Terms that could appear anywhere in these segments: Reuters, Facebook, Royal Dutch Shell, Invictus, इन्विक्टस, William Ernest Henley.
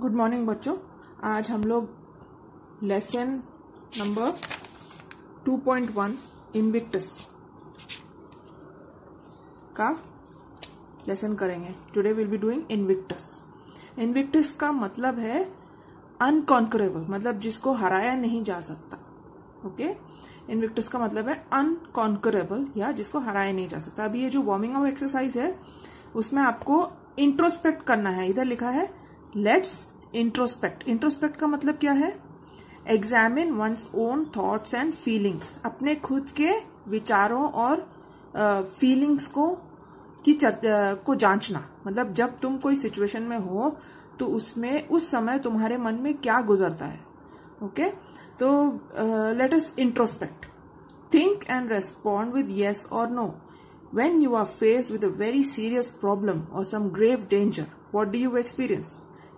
Good morning बच्चों, आज हम लोग लेसन नंबर 2.1 इन्विक्टस का लेसन करेंगे. Today will be doing इन्विक्टस. इन्विक्टस का मतलब है अनकॉन्करेबल, मतलब जिसको हराया नहीं जा सकता. ओके, इन्विक्टस का मतलब है अनकॉन्करेबल या जिसको हराया नहीं जा सकता. अभी ये जो वार्मिंग अप एक्सरसाइज है उसमें आपको इंट्रोस्पेक्ट करना है. इधर लिखा है लेट्स इंट्रोस्पेक्ट. इंट्रोस्पेक्ट का मतलब क्या है? Examine one's own thoughts and feelings. अपने खुद के विचारों और फीलिंग्स को जांचना. मतलब जब तुम कोई सिचुएशन में हो तो उसमें उस समय तुम्हारे मन में क्या गुजरता है. ओके, तो let us introspect. Think and respond with yes और no. When you are faced with a very serious problem or some grave danger, what do you experience?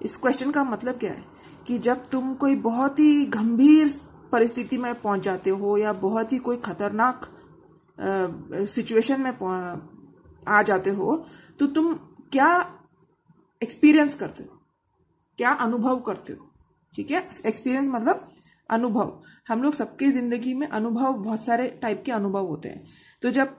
इस क्वेश्चन का मतलब क्या है कि जब तुम कोई बहुत ही गंभीर परिस्थिति में पहुंच जाते हो या बहुत ही कोई खतरनाक सिचुएशन में आ जाते हो तो तुम क्या एक्सपीरियंस करते हो, क्या अनुभव करते हो. ठीक है, एक्सपीरियंस मतलब अनुभव. हम लोग सबके जिंदगी में अनुभव, बहुत सारे टाइप के अनुभव होते हैं. तो जब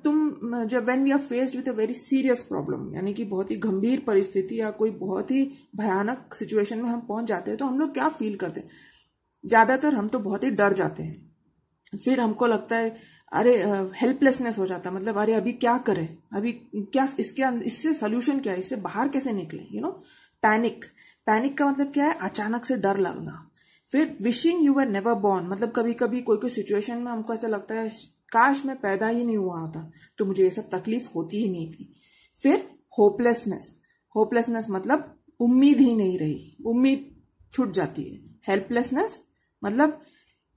when we are faced with a very serious problem, यानी कि बहुत ही गंभीर परिस्थिति या कोई बहुत ही भयानक सिचुएशन में हम पहुंच जाते हैं तो हम लोग क्या फील करते हैं? ज्यादातर हम तो बहुत ही डर जाते हैं. फिर हमको लगता है अरे हेल्पलेसनेस हो जाता है. मतलब अरे अभी क्या करें, अभी क्या इससे सोल्यूशन क्या है, इससे बाहर कैसे निकले. You know, panic. पैनिक का मतलब क्या है? अचानक से डर लगना. फिर wishing you were never born. मतलब कभी कभी कोई कोई सिचुएशन में हमको ऐसा लगता है काश मैं पैदा ही नहीं हुआ होता तो मुझे ये सब तकलीफ होती ही नहीं थी. फिर होपलेसनेस. होपलेसनेस मतलब उम्मीद ही नहीं रही, उम्मीद छूट जाती है. हेल्पलेसनेस मतलब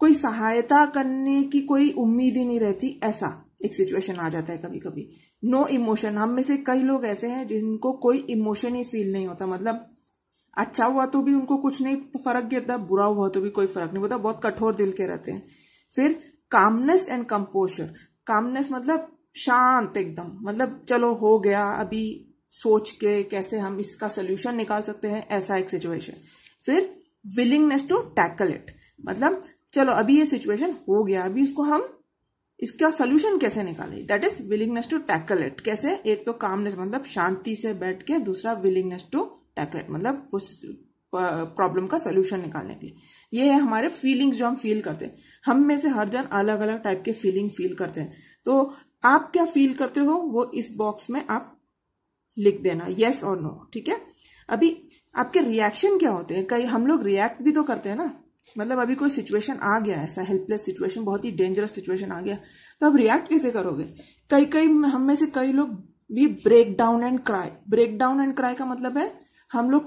कोई सहायता करने की कोई उम्मीद ही नहीं रहती, ऐसा एक सिचुएशन आ जाता है कभी कभी. No emotion. हम में से कई लोग ऐसे हैं जिनको कोई इमोशन ही फील नहीं होता. मतलब अच्छा हुआ तो भी उनको कुछ नहीं फर्क गिरता, बुरा हुआ तो भी कोई फर्क नहीं पड़ता, बहुत कठोर दिल के रहते हैं. फिर कामनेस एंड कंपोजर. कामनेस मतलब शांत एकदम, मतलब चलो हो गया, अभी सोच के कैसे हम इसका सोल्यूशन निकाल सकते हैं, ऐसा एक सिचुएशन. फिर विलिंगनेस टू टैकल इट. मतलब चलो अभी ये सिचुएशन हो गया, अभी इसको हम इसका सोल्यूशन कैसे निकाले. That is willingness to tackle it. कैसे? एक तो कामनेस मतलब शांति से बैठ के, दूसरा विलिंगनेस टू टैकल इट मतलब उस प्रॉब्लम का सोल्यूशन निकालने के लिए. ये है हमारे फीलिंग्स जो हम फील करते हैं. हम में से हर जन अलग अलग टाइप के फीलिंग फील करते हैं. तो आप क्या फील करते हो वो इस बॉक्स में आप लिख देना, येस और नो. ठीक है, अभी आपके रिएक्शन क्या होते हैं? कई हम लोग रिएक्ट भी तो करते हैं ना. मतलब अभी कोई सिचुएशन आ गया, ऐसा हेल्पलेस सिचुएशन, बहुत ही डेंजरस सिचुएशन आ गया, तो आप रिएक्ट कैसे करोगे? कई हम में से कई लोग भी break down and cry. Break down and cry का मतलब है हम लोग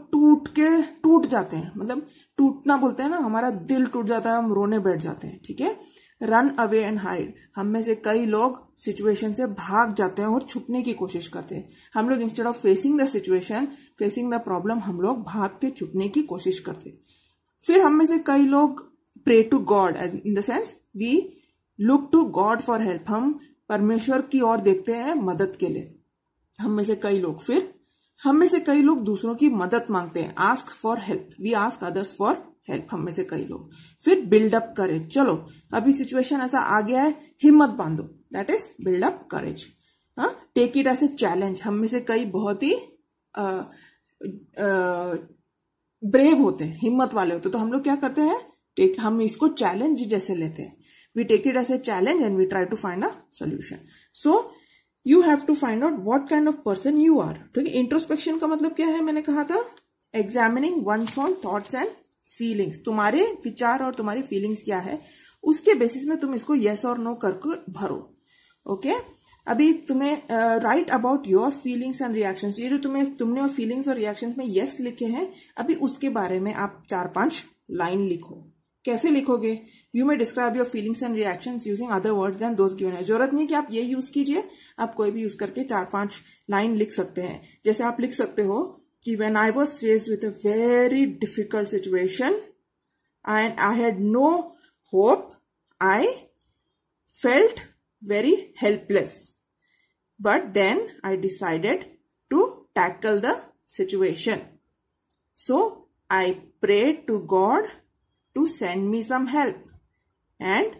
टूट जाते हैं. मतलब टूटना बोलते हैं ना, हमारा दिल टूट जाता है, हम रोने बैठ जाते हैं. ठीक है, रन अवे एंड हाइड. हम में से कई लोग सिचुएशन से भाग जाते हैं और छुपने की कोशिश करते हैं. हम लोग instead of facing the situation, facing the problem, हम लोग भाग के छुपने की कोशिश करते हैं. फिर हम में से कई लोग pray to God, in the sense we look to God for help. हम परमेश्वर की ओर देखते हैं मदद के लिए, हम में से कई लोग. फिर हम में से कई लोग दूसरों की मदद मांगते हैं, ask for help. We ask others for help, हम में से कई लोग. फिर बिल्डअप करेज. चलो अभी सिचुएशन ऐसा आ गया है, हिम्मत बांधो, दैट इज बिल्डअप करेज. हाँ, take it as a challenge. हम में से कई बहुत ही ब्रेव होते हैं, हिम्मत वाले होते हैं, तो हम लोग क्या करते हैं, हम इसको चैलेंज जैसे लेते हैं. We take it as a challenge and we try to find a solution. So You have to find out what kind of person you are. ठीक है, इंट्रोस्पेक्शन का मतलब क्या है? मैंने कहा था examining one's own thoughts and feelings. तुम्हारे विचार और तुम्हारी feelings क्या है, उसके बेसिस में तुम इसको yes और no करके भरो. ओके, अभी तुम्हें write about your feelings and reactions. ये जो तुमने feelings और reactions में yes लिखे हैं, अभी उसके बारे में आप 4-5 लाइन लिखो. कैसे लिखोगे? You may describe your feelings and reactions using other words than those given है. जरूरत नहीं कि आप ये यूज कीजिए, आप कोई भी यूज करके 4-5 लाइन लिख सकते हैं. जैसे आप लिख सकते हो कि when I was faced with a very difficult situation and I had no hope, I felt very helpless, but then I decided to tackle the situation. So I prayed to God to send me some help, and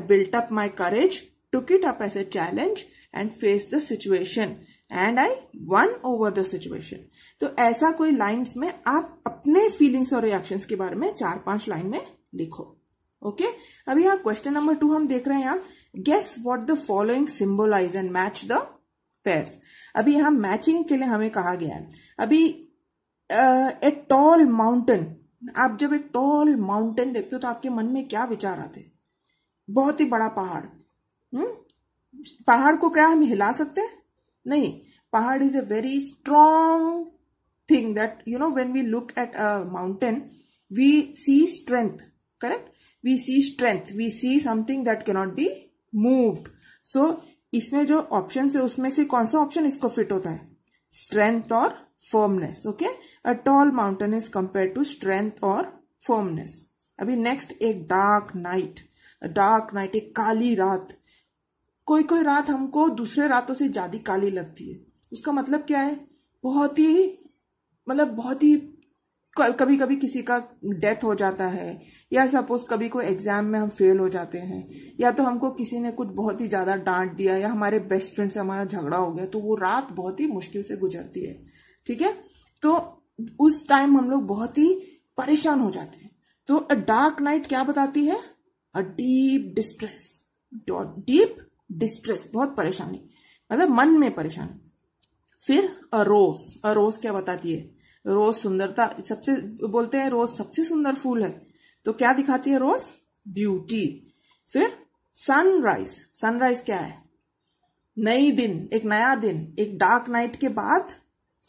I built up my courage, took it up as a challenge and faced the situation and I won over the situation. तो ऐसा कोई lines में आप अपने feelings और reactions के बारे में 4-5 लाइन में लिखो. Okay okay? अभी यहाँ क्वेश्चन नंबर 2 हम देख रहे हैं यहाँ guess what the following symbolize and match the pairs. अभी यहाँ मैचिंग के लिए हमें कहा गया है. अभी ए टॉल माउंटेन, आप जब एक टॉल माउंटेन देखते हो तो आपके मन में क्या विचार आते हैं? बहुत ही बड़ा पहाड़. पहाड़ को क्या हम हिला सकते हैं? नहीं. पहाड़ is a very strong thing that you know when we look at a mountain we see strength. Correct, we see strength, we see something that cannot be moved. So इसमें जो ऑप्शन है उसमें से कौन सा ऑप्शन इसको fit होता है? स्ट्रेंथ और firmness. okay, a tall mountain is compared to strength or firmness. अभी next एक dark night, a dark night एक काली रात. कोई कोई रात हमको दूसरे रातों से ज्यादा काली लगती है. उसका मतलब क्या है? बहुत ही कभी कभी किसी का डेथ हो जाता है, या सपोज कभी कोई एग्जाम में हम फेल हो जाते हैं, या तो हमको किसी ने कुछ बहुत ही ज्यादा डांट दिया, या हमारे बेस्ट फ्रेंड से हमारा झगड़ा हो गया, तो वो रात बहुत ही मुश्किल से गुजरती है. ठीक है, तो उस टाइम हम लोग बहुत ही परेशान हो जाते हैं. तो अ डार्क नाइट क्या बताती है? A deep distress. Deep distress, बहुत परेशानी, मतलब मन में परेशानी. फिर अ रोज, अ रोज क्या बताती है? रोज सुंदरता, सबसे बोलते हैं रोज सबसे सुंदर फूल है, तो क्या दिखाती है रोज? ब्यूटी. फिर सनराइज, सनराइज क्या है? नई दिन, एक नया दिन. एक डार्क नाइट के बाद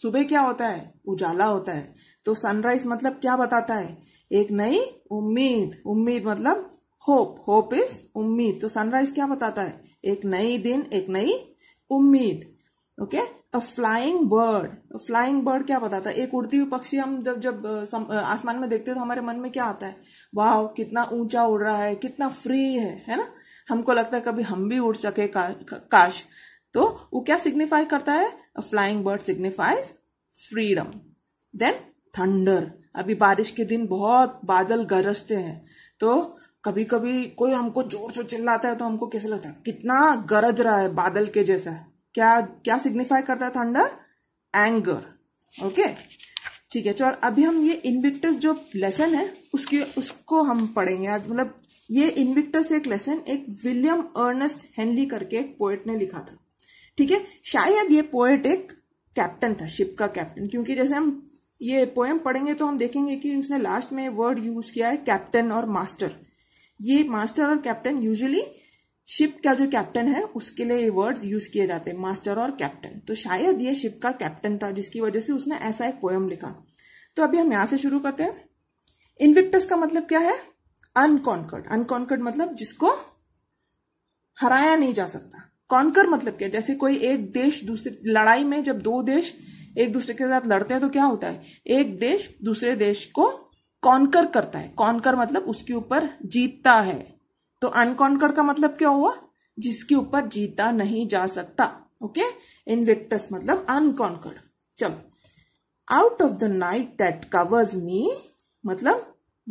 सुबह क्या होता है? उजाला होता है. तो सनराइज मतलब क्या बताता है? एक नई उम्मीद. उम्मीद मतलब होप, होप इज उम्मीद. तो सनराइज क्या बताता है? एक नई दिन, एक नई उम्मीद. Okay, a flying bird, flying bird क्या बताता है? एक उड़ती हुई पक्षी हम जब आसमान में देखते हैं तो हमारे मन में क्या आता है? वाह, कितना ऊंचा उड़ रहा है, कितना फ्री है ना. हमको लगता है कभी हम भी उड़ सके, काश. तो वो क्या सिग्निफाई करता है? A flying bird signifies freedom. Then thunder, अभी बारिश के दिन बहुत बादल गरजते हैं, तो कभी कभी कोई हमको जोर से चिल्लाता है तो हमको कैसे लगता है? कितना गरज रहा है, बादल के जैसा. क्या क्या सिग्निफाई करता है थंडर? एंगर. ओके, ठीक है. चल अभी हम ये इनविक्टस जो लेसन है उसको हम पढ़ेंगे आज. मतलब ये इनविक्टस एक लेसन एक विलियम अर्नेस्ट हेनली करके एक पोएट ने लिखा था. ठीक है, शायद ये पोएट एक कैप्टन था, शिप का कैप्टन, क्योंकि जैसे हम ये पोएम पढ़ेंगे तो हम देखेंगे कि उसने लास्ट में वर्ड यूज किया है कैप्टन और मास्टर. ये मास्टर और कैप्टन यूजुअली शिप का जो कैप्टन है उसके लिए ये वर्ड्स यूज किए जाते हैं, मास्टर और कैप्टन. तो शायद ये शिप का कैप्टन था जिसकी वजह से उसने ऐसा एक पोएम लिखा. तो अभी हम यहां से शुरू करते हैं. इनविक्टस का मतलब क्या है? अनकॉन्कर्ड. अनकॉन्कर्ड मतलब जिसको हराया नहीं जा सकता. कॉन्कर मतलब क्या? जैसे कोई एक देश दूसरे, लड़ाई में जब दो देश एक दूसरे के साथ लड़ते हैं तो क्या होता है? एक देश दूसरे देश को कॉन्कर करता है. कॉन्कर मतलब उसके ऊपर जीतता है. तो अनकॉन्कर का मतलब क्या हुआ? जिसके ऊपर जीता नहीं जा सकता. ओके, इनविक्टस मतलब अनकॉन्कर्ड. चलो, out of the night that covers me, मतलब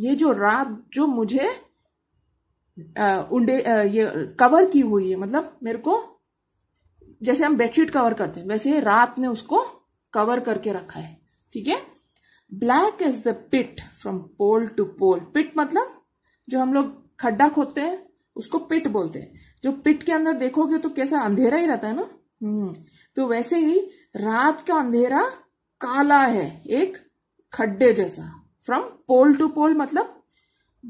ये जो रात जो मुझे ये कवर की हुई है, मतलब मेरे को जैसे हम बेडशीट कवर करते हैं वैसे रात ने उसको कवर करके रखा है. ठीक है, black as the pit from pole to pole. Pit मतलब जो हम लोग खड्डा खोदते हैं उसको पिट बोलते हैं. जो पिट के अंदर देखोगे तो कैसा अंधेरा ही रहता है ना. तो वैसे ही रात का अंधेरा काला है, एक खड्डे जैसा. फ्रॉम पोल टू पोल मतलब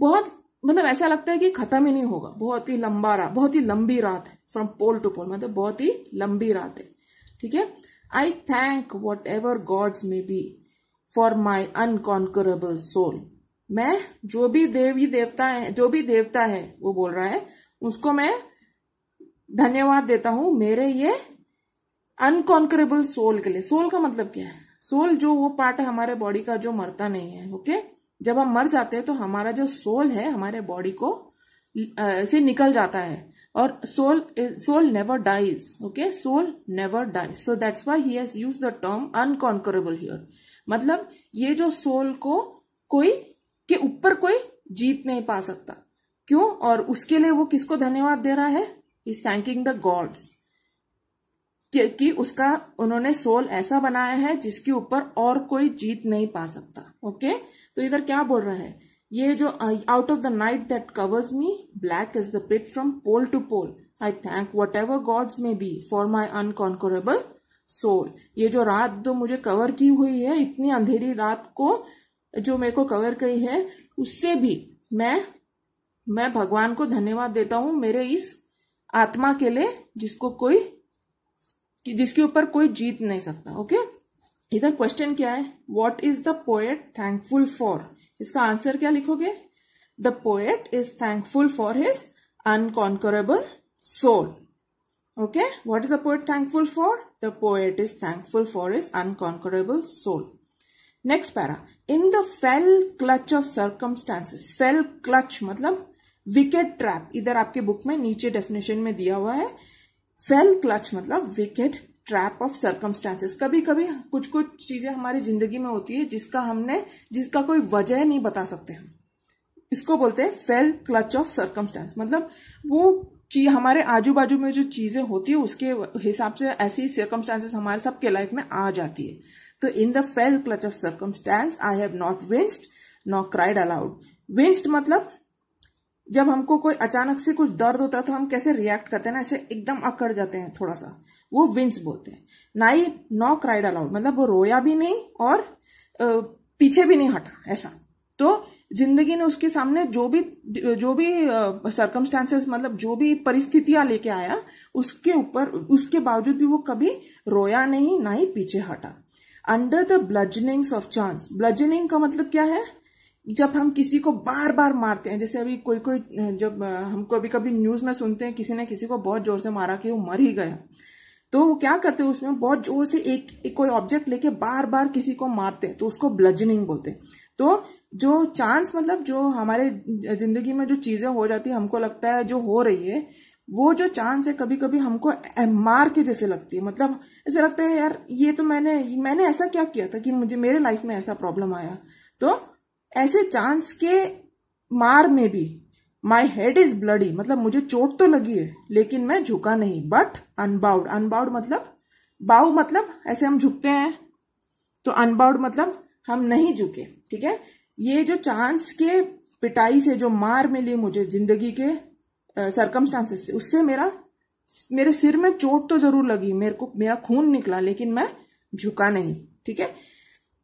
बहुत ऐसा लगता है कि खत्म ही नहीं होगा. बहुत ही लंबा रात, बहुत ही लंबी रात है. फ्रॉम पोल टू पोल मतलब बहुत ही लंबी रात है. ठीक है, I thank whatever gods may be for my unconquerable soul. मैं जो भी देवी देवता है, जो भी देवता है वो बोल रहा है, उसको मैं धन्यवाद देता हूं मेरे ये अनकॉन्करेबल सोल के लिए. सोल का मतलब क्या है? सोल जो वो पार्ट है हमारे बॉडी का जो मरता नहीं है. ओके, जब हम मर जाते हैं तो हमारा जो सोल है हमारे बॉडी को से निकल जाता है, और soul never dies. Okay, soul never dies. So that's why he has used the term unconquerable here. मतलब ये जो सोल को कोई के ऊपर कोई जीत नहीं पा सकता। क्यों? और उसके लिए वो किसको धन्यवाद दे रहा है? इज थैंकिंग द गॉड्स कि उसका उन्होंने सोल ऐसा बनाया है जिसके ऊपर और कोई जीत नहीं पा सकता। ओके, तो इधर क्या बोल रहा है? ये जो out of the night that covers me black is the pit from pole to pole I thank whatever gods may be for my unconquerable soul. ये जो रात जो मुझे कवर की हुई है, इतनी अंधेरी रात को जो मेरे को कवर की है, उससे भी मैं भगवान को धन्यवाद देता हूं मेरे इस आत्मा के लिए जिसके ऊपर कोई जीत नहीं सकता। ओके, इधर क्वेश्चन क्या है? What is the poet thankful for? इसका आंसर क्या लिखोगे? The poet is thankful for his unconquerable soul. Okay, what is the poet thankful for? The poet is thankful for his unconquerable soul. Next para, in the fell clutch of circumstances. Fell clutch मतलब wicked trap. इधर आपके book में नीचे definition में दिया हुआ है fell clutch मतलब विकेट ट्रैप ऑफ सर्कमस्टांसेस। कभी कभी कुछ कुछ चीजें हमारी जिंदगी में होती है जिसका कोई वजह नहीं बता सकते हम, इसको बोलते हैं फेल क्लच ऑफ सर्कमस्टांस। मतलब वो चीज हमारे आजू बाजू में जो चीजें होती है उसके हिसाब से ऐसी सर्कमस्टांसेस हमारे सबके लाइफ में आ जाती है। तो in the fell clutch of circumstance I have not winced not cried aloud. Winced मतलब जब हमको कोई अचानक से कुछ दर्द होता है तो हम कैसे रिएक्ट करते हैं ना, ऐसे एकदम अकड़ जाते हैं थोड़ा सा, वो विंस बोलते हैं। नॉ क्राइड अलाउड मतलब वो रोया भी नहीं और पीछे भी नहीं हटा ऐसा। तो जिंदगी ने उसके सामने जो भी सर्कमस्टांसेस मतलब जो भी परिस्थितियां लेके आया उसके ऊपर, उसके बावजूद भी वो कभी रोया नहीं, ना ही पीछे हटा। Under the bludgeonings of chance. Bludgeoning का मतलब क्या है? जब हम किसी को बार बार मारते हैं, जैसे अभी कोई जब हम कभी कभी न्यूज में सुनते हैं किसी ने किसी को बहुत जोर से मारा कि वो मर ही गया, तो वो क्या करते हैं उसमें बहुत जोर से एक कोई ऑब्जेक्ट लेके बार बार किसी को मारते हैं, तो उसको ब्लजनिंग बोलते हैं। तो जो चांस मतलब जो हमारे जिंदगी में जो चीजें हो जाती है, हमको लगता है जो हो रही है वो जो चांस है कभी कभी हमको मार के जैसे लगती है। मतलब ऐसा लगता है यार ये तो मैंने ऐसा क्या किया था कि मुझे मेरे लाइफ में ऐसा प्रॉब्लम आया। तो ऐसे चांस के मार में भी माई हेड इज ब्लडी मतलब मुझे चोट तो लगी है लेकिन मैं झुका नहीं। बट अनबाउड, अनबाउड मतलब बाउ मतलब ऐसे हम झुकते हैं, तो अनबाउड मतलब हम नहीं झुके। ठीक है, ये जो चांस के पिटाई से जो मार मिली मुझे जिंदगी के सर्कमस्टांसेस से, उससे मेरे सिर में चोट तो जरूर लगी, मेरा खून निकला लेकिन मैं झुका नहीं। ठीक है,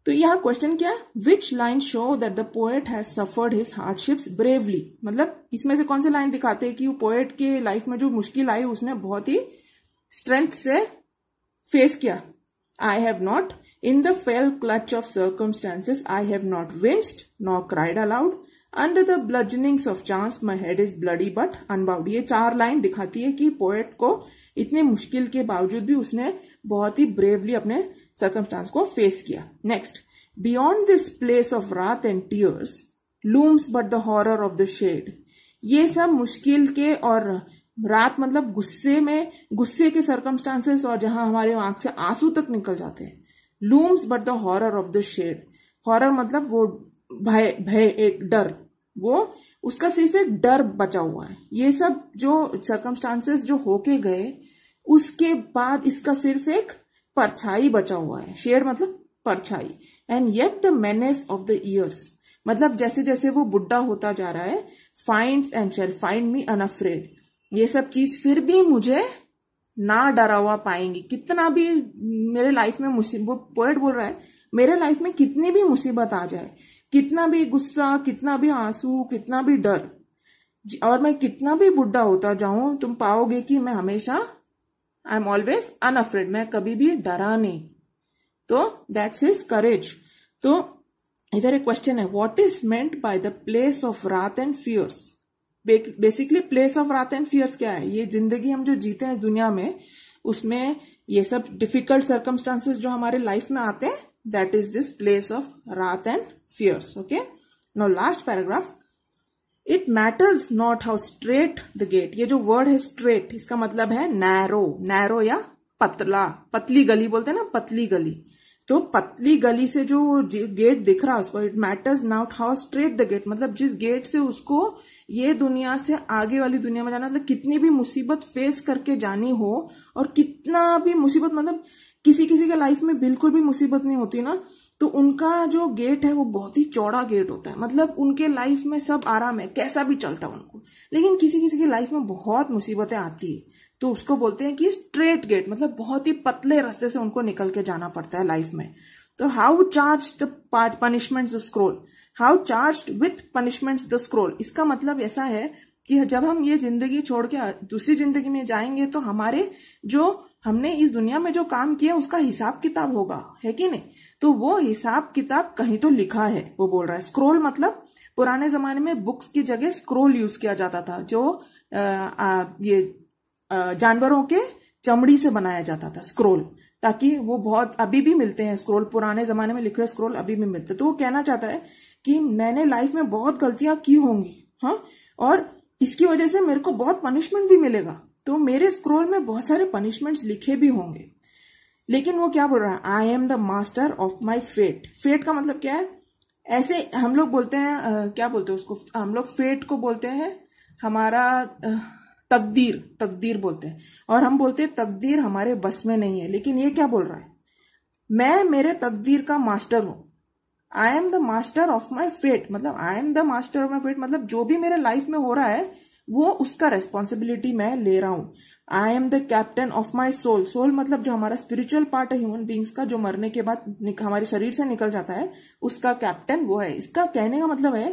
तो यह क्वेश्चन क्या है? Which line show that the poet has suffered his hardships bravely. मतलब इसमें से कौन से लाइन दिखाते हैं कि वो पोएट के लाइफ में जो मुश्किल आई उसने बहुत ही स्ट्रेंथ से फेस किया। I have not in the fell clutch of circumstances I have not winced nor cried aloud under the bludgeonings of chance my head is bloody but unbowed. ये चार लाइन दिखाती है कि पोएट को इतने मुश्किल के बावजूद भी उसने बहुत ही ब्रेवली अपने सर्कमस्टांस को फेस किया। Next, beyond this place of wrath and tears looms but the horror of the shade. ये सब मुश्किल के और रात मतलब गुस्से के सर्कमस्टांसेस और जहां हमारे आंख से आंसू तक निकल जाते हैं। Looms but the horror of the shade. Horror मतलब वो भय, एक डर, वो उसका सिर्फ एक डर बचा हुआ है। ये सब जो सर्कमस्टांसेस जो होके गए उसके बाद इसका सिर्फ एक परछाई बचा हुआ है। शेड मतलब परछाई। And yet the menace of the years मतलब जैसे जैसे वो बुढ़ा होता जा रहा है। Finds and shall find me unafraid. ये सब चीज फिर भी मुझे ना डरा हुआ पाएंगी। कितना भी मेरे लाइफ में मुसीबत, पोएट बोल रहा है मेरे लाइफ में कितनी भी मुसीबत आ जाए, कितना भी गुस्सा, कितना भी आंसू, कितना भी डर, और मैं कितना भी बुढ़ा होता जाऊं, तुम पाओगे कि मैं हमेशा आई एम ऑलवेज अनअफ्रेड, मैं कभी भी डरा नहीं। तो दैट्स हिज करेज। तो इधर एक क्वेश्चन है, what is meant by the place of wrath and fears. Basically place of wrath and fears क्या है? ये जिंदगी हम जो जीते हैं दुनिया में, उसमें ये सब डिफिकल्ट सर्कमस्टांसेस जो हमारे लाइफ में आते हैं, that is this place of wrath and fears. Okay, now last paragraph, it matters not how strait the gate. ये जो वर्ड है स्ट्रेट, इसका मतलब है नैरो, नैरो या पतला, पतली गली बोलते हैं ना, पतली गली। तो पतली गली से जो गेट दिख रहा है उसको, it matters not how strait the gate, मतलब जिस गेट से उसको ये दुनिया से आगे वाली दुनिया में जाना, मतलब कितनी भी मुसीबत फेस करके जानी हो, और कितना भी मुसीबत, मतलब किसी किसी के लाइफ में बिल्कुल भी मुसीबत नहीं होती ना, तो उनका जो गेट है वो बहुत ही चौड़ा गेट होता है, मतलब उनके लाइफ में सब आराम है, कैसा भी चलता है उनको, लेकिन किसी किसी की लाइफ में बहुत मुसीबतें आती है, तो उसको बोलते हैं कि स्ट्रेट गेट, मतलब बहुत ही पतले रास्ते से उनको निकल के जाना पड़ता है लाइफ में। तो how charged punishments the scroll, how charged with punishments the scroll, इसका मतलब ऐसा है कि जब हम ये जिंदगी छोड़ के दूसरी जिंदगी में जाएंगे तो हमारे जो हमने इस दुनिया में जो काम किया उसका हिसाब किताब होगा, है कि नहीं, तो वो हिसाब किताब कहीं तो लिखा है, वो बोल रहा है। स्क्रोल मतलब पुराने जमाने में बुक्स की जगह स्क्रोल यूज किया जाता था, जो ये जानवरों के चमड़ी से बनाया जाता था स्क्रोल, ताकि वो बहुत, अभी भी मिलते हैं स्क्रोल, पुराने जमाने में लिखे स्क्रोल अभी भी मिलते। तो वो कहना चाहता है कि मैंने लाइफ में बहुत गलतियां की होंगी, हाँ, और इसकी वजह से मेरे को बहुत पनिशमेंट भी मिलेगा, तो मेरे स्क्रोल में बहुत सारे पनिशमेंट्स लिखे भी होंगे, लेकिन वो क्या बोल रहा है, I am the master of my fate. Fate का मतलब क्या है, ऐसे हम लोग बोलते हैं क्या बोलते हैं उसको, हम लोग फेट को बोलते हैं हमारा तकदीर, तकदीर बोलते हैं, और हम बोलते हैं तकदीर हमारे बस में नहीं है, लेकिन ये क्या बोल रहा है, मैं मेरे तकदीर का मास्टर हूं, I am the master of my fate, मतलब I am the master of my fate, मतलब जो भी मेरे लाइफ में हो रहा है वो उसका रेस्पॉन्सिबिलिटी मैं ले रहा हूँ। I am the captain of my soul, soul मतलब जो हमारा स्पिरिचुअल पार्ट है ह्यूमन बींग्स का, जो मरने के बाद हमारे शरीर से निकल जाता है, उसका कैप्टन वो है। इसका कहने का मतलब है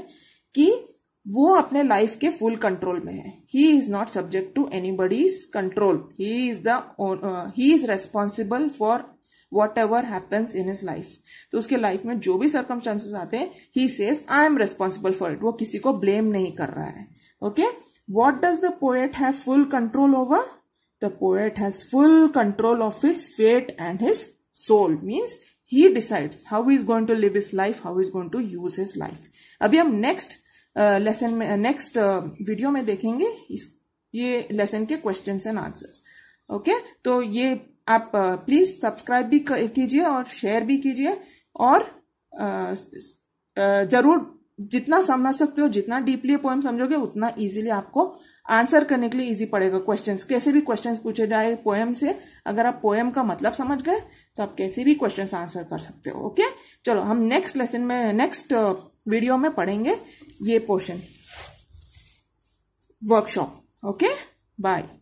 कि वो अपने लाइफ के फुल कंट्रोल में है, he is not subject to anybody's control, he is responsible for whatever happens in his life. तो उसके लाइफ में जो भी सर्कमस्टांसेस आते हैं, he says I am responsible for it, वो किसी को ब्लेम नहीं कर रहा है। Okay, What does the poet have full control over? The poet has full control of his fate and his soul. Means he decides how he is going to live his life, how he is going to use his life. अभी हम next lesson में, next video में देखेंगे ये lesson के questions and answers. Okay? तो ये आप please subscribe भी कीजिए और share भी कीजिए, और जरूर जितना समझ सकते हो, जितना डीपली पोएम समझोगे उतना इजीली आपको आंसर करने के लिए इजी पड़ेगा क्वेश्चंस। कैसे भी क्वेश्चंस पूछे जाए पोएम से, अगर आप पोएम का मतलब समझ गए तो आप कैसे भी क्वेश्चंस आंसर कर सकते हो। ओके, चलो हम नेक्स्ट लेसन में, नेक्स्ट वीडियो में पढ़ेंगे ये पोर्शन वर्कशॉप। Okay, bye.